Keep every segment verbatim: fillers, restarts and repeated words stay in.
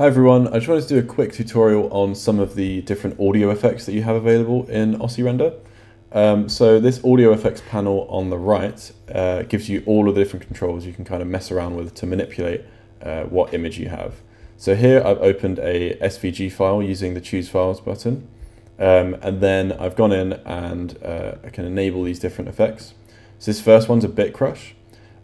Hi everyone, I just wanted to do a quick tutorial on some of the different audio effects that you have available in Osci-Render. Um, so this audio effects panel on the right uh, gives you all of the different controls you can kind of mess around with to manipulate uh, what image you have. So here I've opened a S V G file using the Choose Files button, um, and then I've gone in and uh, I can enable these different effects. So this first one's a bit crush.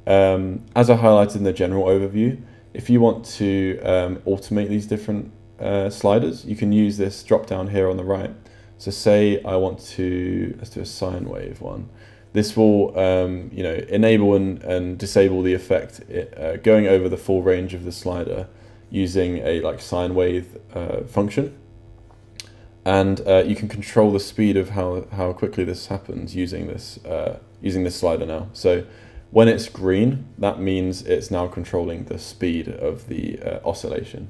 Um, as I highlighted in the general overview, if you want to um, automate these different uh, sliders, you can use this drop down here on the right. So say I want to, let's do a sine wave one. This will um, you know, enable and, and disable the effect it, uh, going over the full range of the slider using a like sine wave uh, function. And uh, you can control the speed of how, how quickly this happens using this, uh, using this slider now. So when it's green, that means it's now controlling the speed of the uh, oscillation.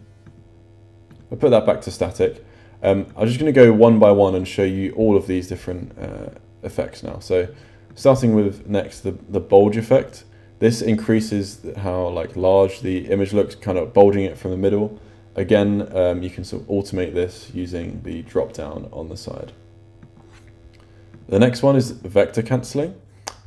I'll put that back to static. Um, I'm just going to go one by one and show you all of these different uh, effects now. So starting with next, the, the bulge effect. This increases how like large the image looks, kind of bulging it from the middle. Again, um, you can sort of automate this using the drop down on the side. The next one is vector cancelling.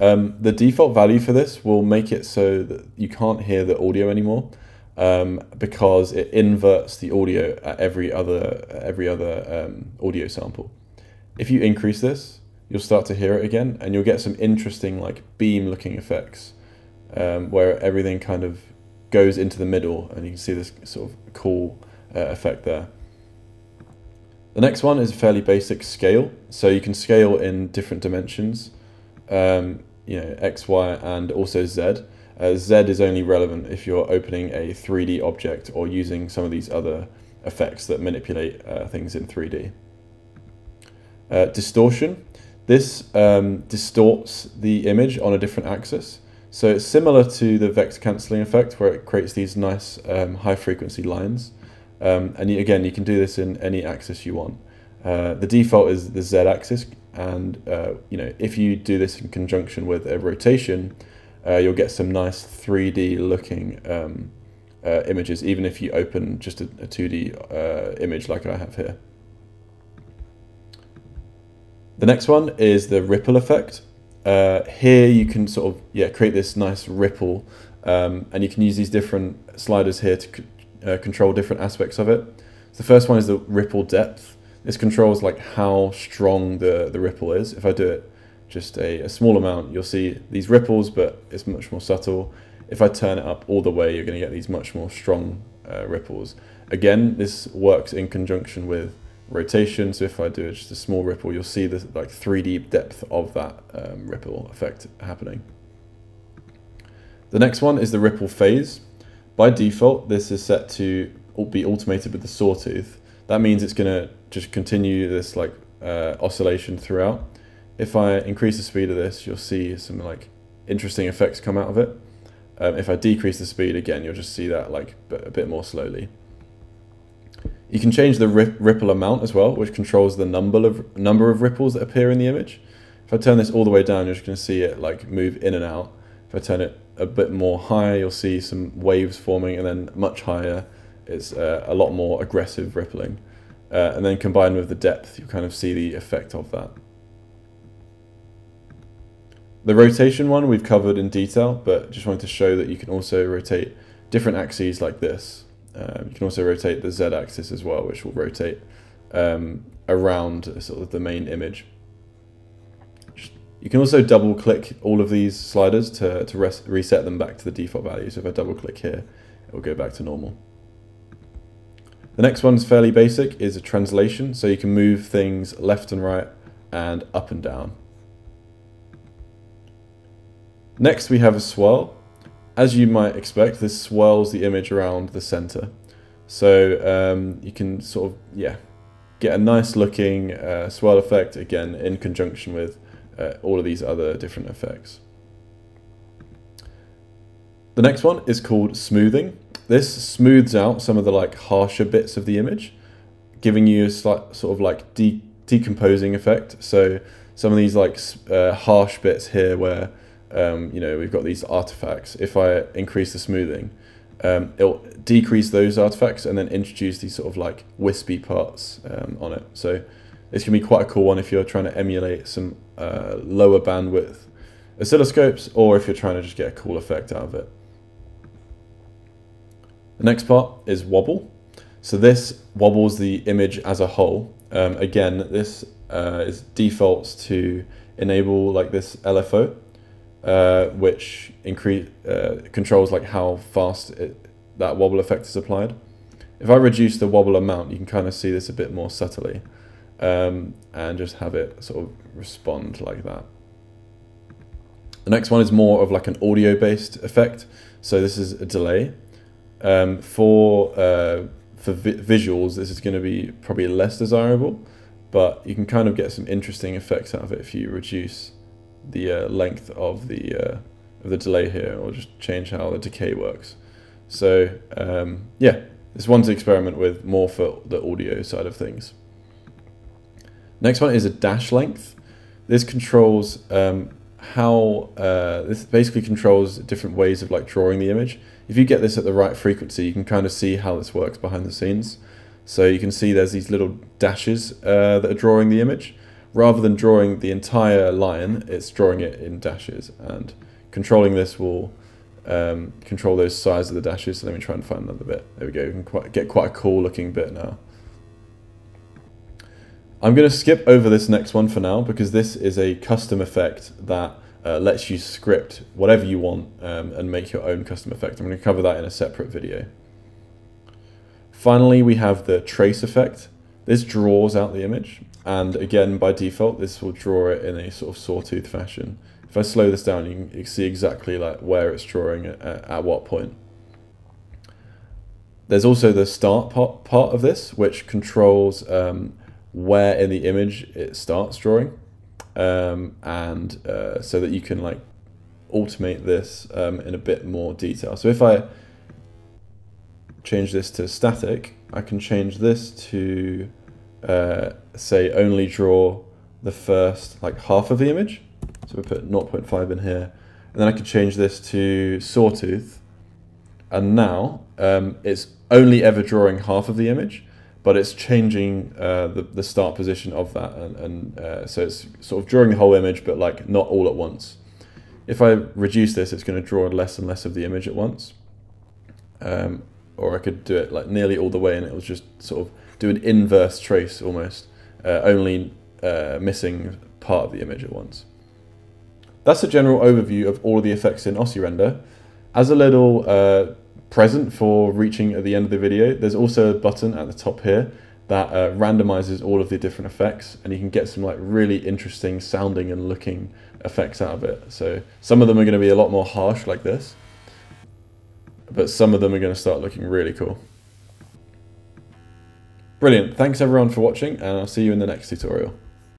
Um, the default value for this will make it so that you can't hear the audio anymore um, because it inverts the audio at every other, every other um, audio sample. If you increase this, you'll start to hear it again and you'll get some interesting like beam looking effects um, where everything kind of goes into the middle and you can see this sort of cool uh, effect there. The next one is a fairly basic scale. So you can scale in different dimensions. Um, you know, X, Y, and also Z. Uh, Z is only relevant if you're opening a three D object or using some of these other effects that manipulate uh, things in three D. Uh, distortion. This um, distorts the image on a different axis. So it's similar to the vector cancelling effect where it creates these nice um, high frequency lines. Um, and you, again, you can do this in any axis you want. Uh, the default is the Z axis. And uh, you know, if you do this in conjunction with a rotation, uh, you'll get some nice three D looking um, uh, images, even if you open just a, a two D uh, image like I have here. The next one is the ripple effect. Uh, here you can sort of yeah create this nice ripple, um, and you can use these different sliders here to uh, control different aspects of it. So the first one is the ripple depth. This controls like how strong the, the ripple is. If I do it just a, a small amount, you'll see these ripples, but it's much more subtle. If I turn it up all the way, you're going to get these much more strong uh, ripples. Again, this works in conjunction with rotation. So if I do just a small ripple, you'll see the like three D depth of that um, ripple effect happening. The next one is the ripple phase. By default, this is set to be automated with the sawtooth. That means it's going to just continue this like uh, oscillation throughout. If I increase the speed of this, you'll see some like interesting effects come out of it. Um, if I decrease the speed again, you'll just see that like a bit more slowly. You can change the rip ripple amount as well, which controls the number of number of ripples that appear in the image. If I turn this all the way down, you're just going to see it like move in and out. If I turn it a bit more high, you'll see some waves forming, and then much higher. It's uh, a lot more aggressive rippling. Uh, and then combined with the depth, you kind of see the effect of that. The rotation one we've covered in detail, but just wanted to show that you can also rotate different axes like this. Um, you can also rotate the Z axis as well, which will rotate um, around sort of the main image. You can also double click all of these sliders to, to res reset them back to the default value. So if I double click here, it will go back to normal. The next one's fairly basic, is a translation, so you can move things left and right and up and down. Next we have a swirl. As you might expect, this swirls the image around the center. So um, you can sort of, yeah, get a nice looking uh, swirl effect, again, in conjunction with uh, all of these other different effects. The next one is called smoothing. This smooths out some of the like harsher bits of the image, giving you a slight sort of like de decomposing effect. So some of these like uh, harsh bits here, where um, you know, we've got these artifacts. If I increase the smoothing, um, it'll decrease those artifacts and then introduce these sort of like wispy parts um, on it. So it's going to be quite a cool one if you're trying to emulate some uh, lower bandwidth oscilloscopes, or if you're trying to just get a cool effect out of it. The next part is wobble. So this wobbles the image as a whole. Um, again, this uh, is defaults to enable like this L F O, uh, which increase uh, controls like how fast it, that wobble effect is applied. If I reduce the wobble amount, you can kind of see this a bit more subtly, um, and just have it sort of respond like that. The next one is more of like an audio-based effect. So this is a delay. Um, for uh, for vi visuals, this is going to be probably less desirable, but you can kind of get some interesting effects out of it if you reduce the uh, length of the uh, of the delay here, or just change how the decay works. So um, yeah, this one's to experiment with more for the audio side of things. Next one is a dash length. This controls um, how uh, this basically controls different ways of like drawing the image. If you get this at the right frequency, you can kind of see how this works behind the scenes. So you can see there's these little dashes uh, that are drawing the image. Rather than drawing the entire line, it's drawing it in dashes, and controlling this will um, control those size of the dashes. So let me try and find another bit. There we go, you can quite, get quite a cool looking bit now. I'm going to skip over this next one for now, because this is a custom effect that Uh, lets you script whatever you want um, and make your own custom effect. I'm going to cover that in a separate video. Finally, we have the trace effect. This draws out the image, and again, by default, this will draw it in a sort of sawtooth fashion. If I slow this down, you can, you can see exactly like where it's drawing at, at what point. There's also the start part, part of this, which controls um, where in the image it starts drawing. Um, and uh, so that you can like automate this um, in a bit more detail. So if I change this to static, I can change this to uh, say only draw the first like half of the image. So we put zero point five in here, and then I can change this to sawtooth. And now um, it's only ever drawing half of the image, but it's changing uh, the, the start position of that, and, and uh, so it's sort of drawing the whole image, but like not all at once. If I reduce this, it's going to draw less and less of the image at once, um, or I could do it like nearly all the way, and it will just sort of do an inverse trace almost, uh, only uh, missing part of the image at once. That's a general overview of all of the effects in Osci-Render. As a little uh, present for reaching at the end of the video, there's also a button at the top here that uh, randomizes all of the different effects, and you can get some like really interesting sounding and looking effects out of it. So some of them are going to be a lot more harsh like this, but some of them are going to start looking really cool. Brilliant. Thanks everyone for watching, and I'll see you in the next tutorial.